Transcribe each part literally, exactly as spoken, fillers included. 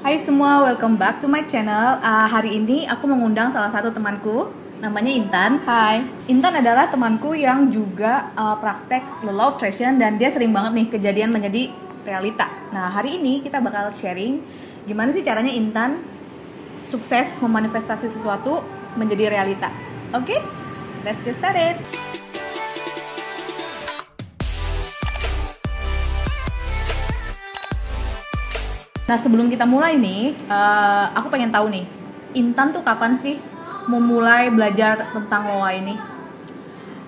Hai semua, welcome back to my channel. uh, Hari ini aku mengundang salah satu temanku, namanya Intan. Hai. Intan adalah temanku yang juga uh, praktek Law of Attraction, dan dia sering banget nih kejadian menjadi realita. Nah, hari ini kita bakal sharing gimana sih caranya Intan sukses memanifestasi sesuatu menjadi realita. Oke, okay? Let's get started. Nah, sebelum kita mulai nih, uh, aku pengen tahu nih, Intan tuh kapan sih memulai belajar tentang L O A ini?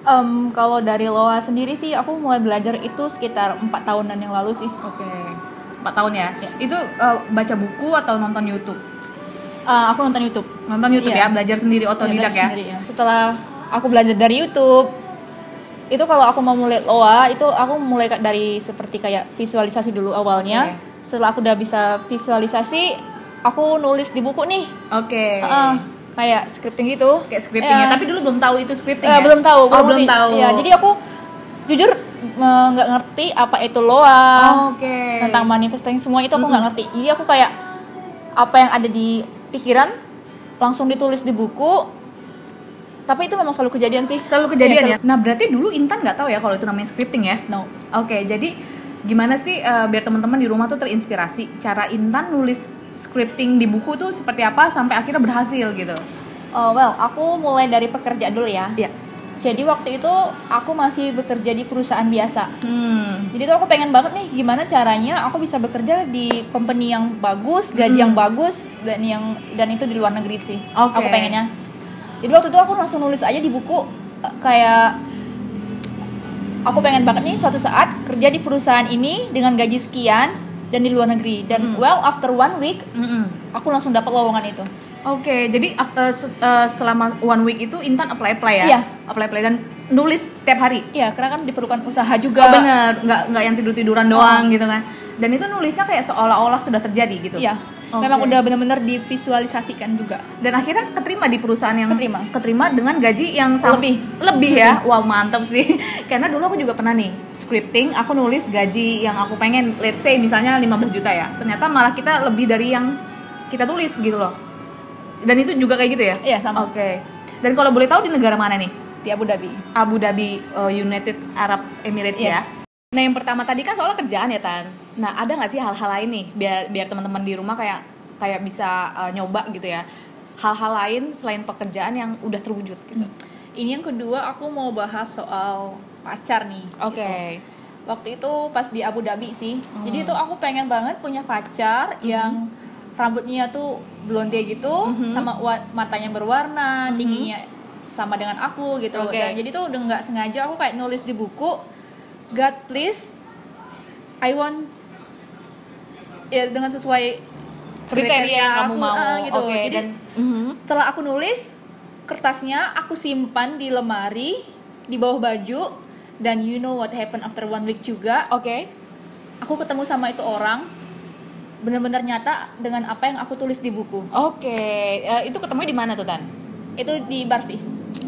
Um, kalau dari L O A sendiri sih, aku mulai belajar itu sekitar empat tahunan yang lalu sih. Oke, empat tahun ya? Ya. Itu uh, baca buku atau nonton YouTube? Uh, aku nonton YouTube. Nonton YouTube yeah. Ya, belajar sendiri, otodidak ya? Sendiri, ya. Setelah aku belajar dari YouTube, itu kalau aku mau mulai L O A, itu aku mulai dari seperti kayak visualisasi dulu awalnya. Okay. Setelah aku udah bisa visualisasi, aku nulis di buku nih. Oke. Okay. Uh, kayak scripting gitu. Kayak scriptingnya. Yeah. Tapi dulu belum tahu itu scripting uh, ya? Belum tahu. Belum, oh, belum tahu. Ya, jadi aku jujur nggak uh, ngerti apa itu L O A. Oh, Oke. Okay. Tentang manifesting semua itu aku nggak mm-hmm. ngerti. Jadi aku kayak apa yang ada di pikiran langsung ditulis di buku. Tapi itu memang selalu kejadian sih. Selalu kejadian ya. Selalu. Nah, berarti dulu Intan nggak tahu ya kalau itu namanya scripting ya? No. Oke. Okay, jadi gimana sih uh, biar teman-teman di rumah tuh terinspirasi cara Intan nulis scripting di buku tuh seperti apa sampai akhirnya berhasil gitu? Oh, well, aku mulai dari pekerjaan dulu ya. Iya. Yeah. Jadi waktu itu aku masih bekerja di perusahaan biasa. Hmm. Jadi tuh aku pengen banget nih gimana caranya aku bisa bekerja di company yang bagus, gaji hmm. yang bagus, dan yang dan itu di luar negeri sih. Okay. Aku pengennya. Jadi waktu itu aku langsung nulis aja di buku kayak, aku pengen banget nih suatu saat kerja di perusahaan ini dengan gaji sekian dan di luar negeri. Dan mm. well, after one week, Mm-mm. aku langsung dapat lowongan itu. Oke, okay, jadi after, uh, selama one week itu Intan apply-apply ya? Iya. Apply-apply dan nulis setiap hari? Iya, karena kan diperlukan usaha juga. Oh, bener, nggak, nggak yang tidur-tiduran doang oh. gitu kan. Dan itu nulisnya kayak seolah-olah sudah terjadi gitu? Iya, okay. Memang udah benar-benar divisualisasikan juga. Dan akhirnya keterima di perusahaan yang keterima, keterima dengan gaji yang sama? Lebih. Lebih ya? Wah, wow, mantap sih. Karena dulu aku juga pernah nih, scripting, aku nulis gaji yang aku pengen, let's say misalnya lima belas juta ya. Ternyata malah kita lebih dari yang kita tulis gitu loh. Dan itu juga kayak gitu ya? Iya, sama. Oke. Okay. Dan kalau boleh tahu di negara mana nih? Di Abu Dhabi. Abu Dhabi, uh, United Arab Emirates yes. ya. Nah, yang pertama tadi kan soal kerjaan ya, Tan. Nah, ada nggak sih hal-hal lain nih biar biar teman-teman di rumah kayak kayak bisa uh, nyoba gitu ya? Hal-hal lain selain pekerjaan yang udah terwujud gitu. Hmm. Ini yang kedua aku mau bahas soal pacar nih. Oke. Okay. Gitu. Waktu itu pas di Abu Dhabi sih. Hmm. Jadi itu aku pengen banget punya pacar hmm. yang rambutnya tuh blonde gitu, mm-hmm. sama matanya berwarna, mm-hmm. tingginya sama dengan aku gitu. Okay. Dan jadi tuh udah nggak sengaja aku kayak nulis di buku, God please, I want, ya dengan sesuai kriteria yang kamu aku, mau uh, gitu. Okay. Jadi dan, mm-hmm. setelah aku nulis, kertasnya aku simpan di lemari di bawah baju. Dan you know what happened after one week juga. Oke. Okay. Aku ketemu sama itu orang. Benar-benar nyata dengan apa yang aku tulis di buku. Oke, okay. uh, itu ketemunya di mana tuh, Tan? Itu di bar sih.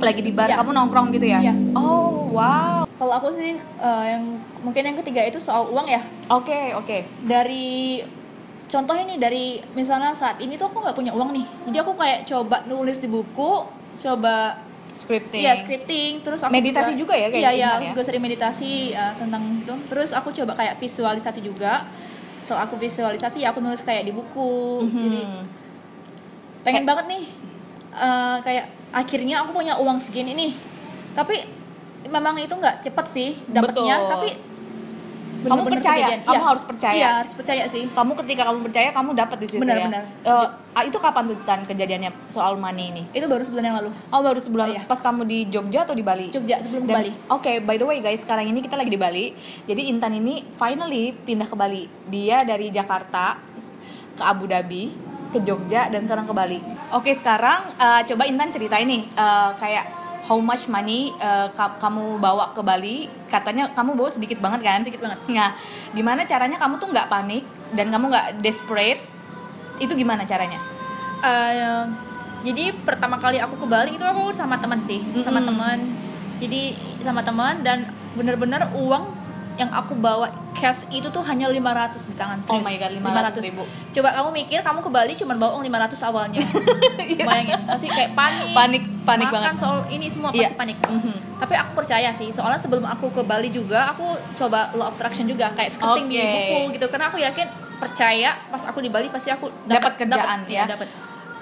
Lagi di bar, ya. Kamu nongkrong gitu ya? Ya. Oh, wow. Kalau aku sih uh, yang mungkin yang ketiga itu soal uang ya. Oke, okay, oke. Okay. Dari contohnya nih, dari misalnya saat ini tuh aku nggak punya uang nih. Jadi aku kayak coba nulis di buku, coba scripting. Iya, scripting. Terus aku meditasi juga, juga ya kayak gitu. Iya, iya, juga sering meditasi uh, tentang itu. Terus aku coba kayak visualisasi juga. So aku visualisasi ya, aku nulis kayak di buku. Mm-hmm. Jadi pengen banget nih uh, kayak akhirnya aku punya uang segini nih. Tapi memang itu nggak cepat sih dapatnya. Tapi kamu percaya, kejadian. Kamu ya. harus percaya. Iya, harus percaya sih. Kamu ketika kamu percaya, kamu dapat di situ. Benar-benar. Ya? Uh, itu kapan tuh Tan kejadiannya soal money ini? Itu baru sebulan yang lalu. Oh, baru sebulan. Oh, iya. Pas kamu di Jogja atau di Bali? Jogja, sebelum Dan, ke Bali. Oke, okay, by the way guys, sekarang ini kita lagi di Bali. Jadi Intan ini finally pindah ke Bali. Dia dari Jakarta ke Abu Dhabi, ke Jogja, dan sekarang ke Bali. Oke, okay, sekarang uh, coba Intan ceritain nih uh, kayak how much money uh, ka- kamu bawa ke Bali? Katanya kamu bawa sedikit banget kan? Sedikit banget. Nah, gimana caranya kamu tuh nggak panik dan kamu nggak desperate? Itu gimana caranya? Uh, jadi pertama kali aku ke Bali itu aku sama teman sih, mm-hmm. sama teman. Jadi sama teman dan benar-benar uang yang aku bawa cash itu tuh hanya lima ratus di tangan. Serius. Oh my god, lima ratus ribu. Coba kamu mikir, kamu ke Bali cuman bawa uang lima ratus awalnya. Bayangin, pasti kayak panik. Panik, panik makan banget. Makan soal ini semua pasti yeah. panik. Mm-hmm. Tapi aku percaya sih, soalnya sebelum aku ke Bali juga aku coba Law of Attraction juga, kayak scripting okay. di buku gitu. Karena aku yakin, percaya pas aku di Bali pasti aku dapat kerjaan dapet, ya. Dapet.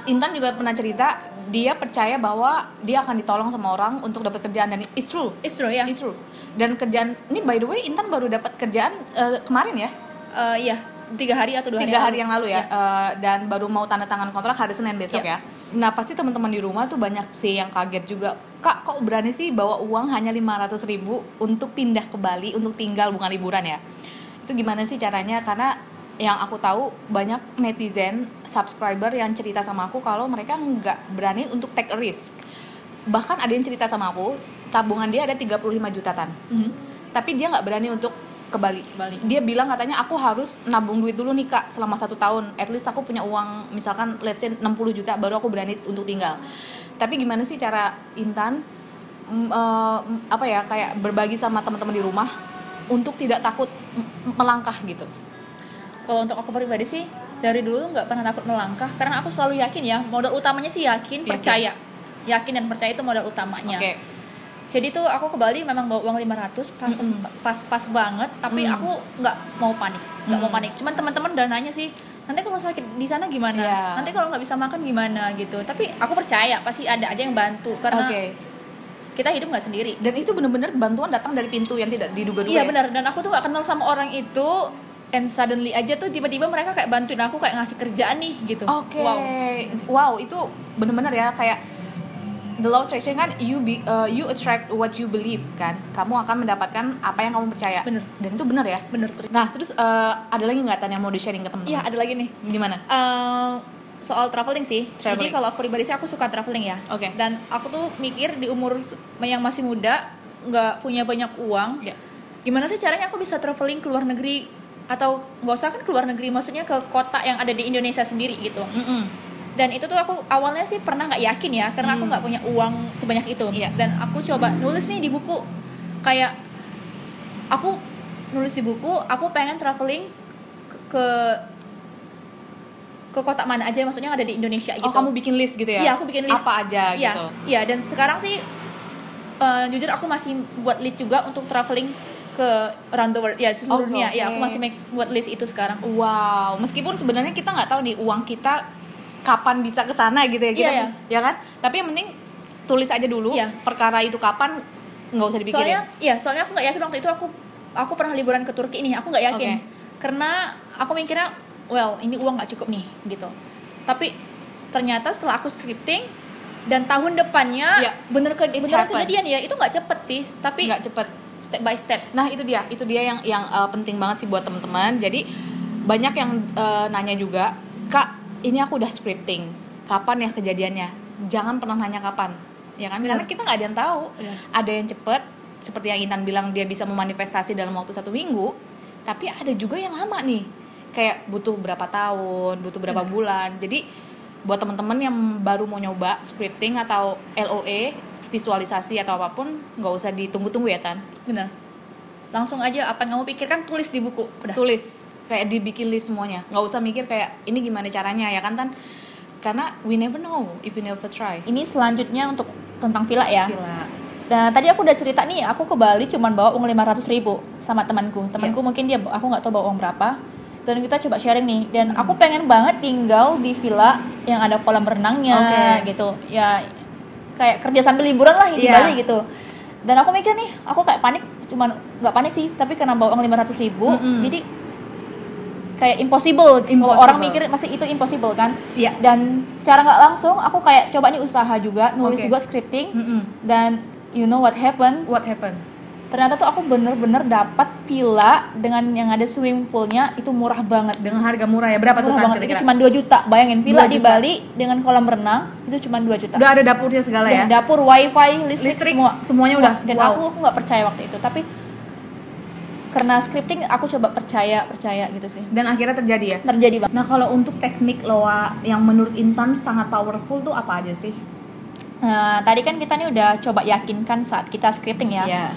Intan juga pernah cerita dia percaya bahwa dia akan ditolong sama orang untuk dapat kerjaan, dan it's true, it's true ya, yeah. it's true. Dan kerjaan ini by the way Intan baru dapat kerjaan uh, kemarin ya? Uh, iya tiga hari atau dua hari. Tiga hari yang lalu, yang lalu ya, yeah. uh, dan baru mau tanda tangan kontrak hari Senin besok yeah. ya. Nah pasti teman-teman di rumah tuh banyak sih yang kaget juga. Kak kok berani sih bawa uang hanya lima ratus ribu untuk pindah ke Bali untuk tinggal bukan liburan ya? Itu gimana sih caranya? Karena yang aku tahu banyak netizen subscriber yang cerita sama aku kalau mereka nggak berani untuk take a risk. Bahkan ada yang cerita sama aku tabungan dia ada tiga puluh lima jutaan mm-hmm. tapi dia nggak berani untuk ke Bali. Bali dia bilang katanya aku harus nabung duit dulu nih kak selama satu tahun, at least aku punya uang misalkan let's say enam puluh juta baru aku berani untuk tinggal. Tapi gimana sih cara Intan uh, apa ya kayak berbagi sama teman-teman di rumah untuk tidak takut m- melangkah gitu? Kalau untuk aku pribadi sih dari dulu nggak pernah takut melangkah karena aku selalu yakin ya, modal utamanya sih yakin, percaya, yakin dan percaya itu modal utamanya. Okay. Jadi tuh aku ke Bali memang bawa uang lima ratus pas mm-hmm. pas pas banget, tapi mm-hmm. aku nggak mau panik, nggak mm-hmm. mau panik. Cuman teman-teman udah nanya sih, nanti kalau sakit di sana gimana? Yeah. Nanti kalau nggak bisa makan gimana gitu. Tapi aku percaya pasti ada aja yang bantu karena okay. kita hidup nggak sendiri. Dan itu benar-benar bantuan datang dari pintu yang tidak diduga-duga. Iya benar. Dan aku tuh nggak kenal sama orang itu. And suddenly aja tuh tiba-tiba mereka kayak bantuin aku kayak ngasih kerjaan nih gitu. Oke. Okay. Wow. Wow, itu benar-benar ya kayak the law of attraction kan you be, uh, you attract what you believe kan. Kamu akan mendapatkan apa yang kamu percaya. Bener. Dan itu benar ya? Benar. Nah, terus uh, ada lagi enggak tanya mau di-sharing ke teman-teman? Iya, ada lagi nih. Gimana? Uh, soal traveling sih. Traveling. Jadi kalau aku pribadi sih aku suka traveling ya. Oke. Okay. Dan aku tuh mikir di umur yang masih muda enggak punya banyak uang. Yeah. Gimana sih caranya aku bisa traveling ke luar negeri? Atau gak usah kan keluar negeri, maksudnya ke kota yang ada di Indonesia sendiri gitu. Mm-mm. Dan itu tuh aku awalnya sih pernah gak yakin ya, karena mm. aku gak punya uang sebanyak itu. Yeah. Dan aku coba nulis nih di buku, kayak aku nulis di buku, aku pengen traveling ke ke kota mana aja, maksudnya yang ada di Indonesia gitu. Oh kamu bikin list gitu ya? Iya aku bikin list. Apa aja ya, gitu? Iya dan sekarang sih uh, jujur aku masih buat list juga untuk traveling ke around the world ya seluruh dunia. Okay. Ya aku masih make buat list itu sekarang. Wow, meskipun sebenarnya kita nggak tahu nih uang kita kapan bisa ke sana gitu ya kita yeah, yeah. ya kan, tapi yang penting tulis aja dulu yeah. perkara itu kapan nggak usah dipikirin. Soalnya ya soalnya aku nggak yakin waktu itu aku aku pernah liburan ke Turki ini aku nggak yakin okay. karena aku mikirnya well ini uang nggak cukup nih gitu, tapi ternyata setelah aku scripting dan tahun depannya yeah. bener ke bener kejadian ya, itu nggak cepet sih tapi nggak cepet step by step. Nah itu dia, itu dia yang yang uh, penting banget sih buat teman-teman. Jadi banyak yang uh, nanya juga, kak ini aku udah scripting, kapan ya kejadiannya? Jangan pernah nanya kapan, ya kan? Karena kita nggak ada yang tahu. Ya. Ada yang cepet, seperti yang Intan bilang dia bisa memanifestasi dalam waktu satu minggu. Tapi ada juga yang lama nih, kayak butuh berapa tahun, butuh berapa ya. bulan. Jadi buat teman-teman yang baru mau nyoba scripting atau L O A, visualisasi atau apapun, nggak usah ditunggu-tunggu ya Tan. Bener. Langsung aja apa yang kamu pikirkan tulis di buku. Udah. Tulis, kayak dibikin list semuanya. Nggak usah mikir kayak ini gimana caranya ya kan Tan. Karena we never know if we never try. Ini selanjutnya untuk tentang villa ya. Villa. Nah tadi aku udah cerita nih, aku ke Bali cuman bawa uang lima ratus ribu sama temanku. Temanku yeah. mungkin dia, aku nggak tahu bawa uang berapa. Dan kita coba sharing nih. Dan hmm. aku pengen banget tinggal di villa yang ada kolam renangnya okay. gitu. Ya. Kayak kerja sambil liburan lah di yeah. Bali gitu. Dan aku mikir nih, aku kayak panik. Cuman gak panik sih, tapi karena bawa uang lima ratus ribu mm-hmm. jadi kayak impossible, impossible. Orang mikir masih itu impossible kan yeah. Dan secara gak langsung, aku kayak coba nih usaha juga, nulis okay. juga scripting mm-hmm. Dan you know what happened? What happened? Ternyata tuh aku bener-bener dapat villa dengan yang ada swimming poolnya. Itu murah banget. Dengan harga murah ya? Berapa murah tuh kan kira-kira? Itu cuma dua juta. Bayangin villa di Bali dengan kolam renang itu cuma dua juta. Udah ada dapurnya segala ya? Dapur, wifi, listrik, listrik semua. Semuanya semua. Udah? Dan wow. aku, aku gak percaya waktu itu. Tapi karena scripting aku coba percaya-percaya gitu sih. Dan akhirnya terjadi ya? Terjadi banget. Nah kalau untuk teknik L O A yang menurut Intan sangat powerful tuh apa aja sih? Nah, tadi kan kita nih udah coba yakinkan saat kita scripting ya yeah.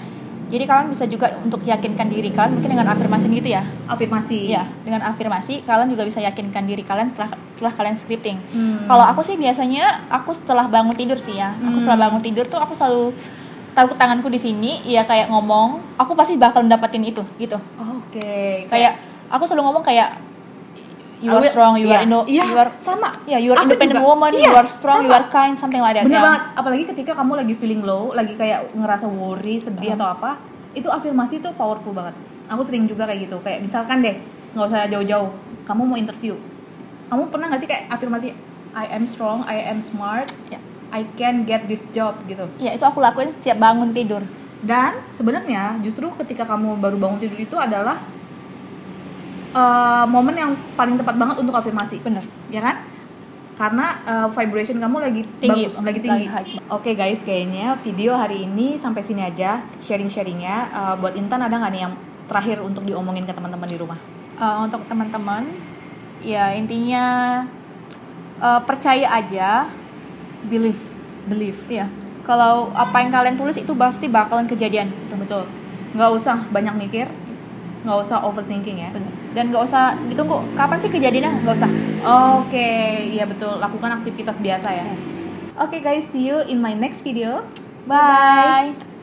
Jadi kalian bisa juga untuk yakinkan diri kalian mungkin dengan afirmasi gitu ya. Afirmasi. Ya, dengan afirmasi kalian juga bisa yakinkan diri kalian setelah setelah kalian scripting. Hmm. Kalau aku sih biasanya aku setelah bangun tidur sih ya. Aku hmm. setelah bangun tidur tuh aku selalu taruh tanganku di sini ya kayak ngomong, aku pasti bakal dapetin itu gitu. Oke. Okay. Kayak aku selalu ngomong kayak you are strong, you yeah. are indo, yeah. you are sama, ya yeah, you are aku independent juga. Woman, yeah. you are strong, sama. You are kind, something like that. Bener banget. Apalagi ketika kamu lagi feeling low, lagi kayak ngerasa worry, sedih uh-huh. atau apa, itu afirmasi itu powerful banget. Aku sering juga kayak gitu, kayak misalkan deh, nggak usah jauh-jauh, kamu mau interview, kamu pernah nggak sih kayak afirmasi I am strong, I am smart, yeah. I can get this job gitu. Iya yeah, itu aku lakuin setiap bangun tidur. Dan sebenarnya justru ketika kamu baru bangun tidur itu adalah Uh, momen yang paling tepat banget untuk afirmasi, bener, ya kan? Karena uh, vibration kamu lagi tinggi, bagus, lagi tinggi. Oke okay, guys, kayaknya video hari ini sampai sini aja sharing-sharingnya. Uh, buat Intan ada nggak nih yang terakhir untuk diomongin ke teman-teman di rumah? Uh, untuk teman-teman, ya intinya uh, percaya aja, believe, believe. Iya. Kalau apa yang kalian tulis itu pasti bakalan kejadian. Betul, betul. Nggak usah banyak mikir, nggak usah overthinking ya. Bener. Dan nggak usah ditunggu kapan sih kejadiannya, nggak usah. Oke, okay. Iya betul. Lakukan aktivitas biasa ya. Oke okay. okay guys, see you in my next video. Bye. Bye.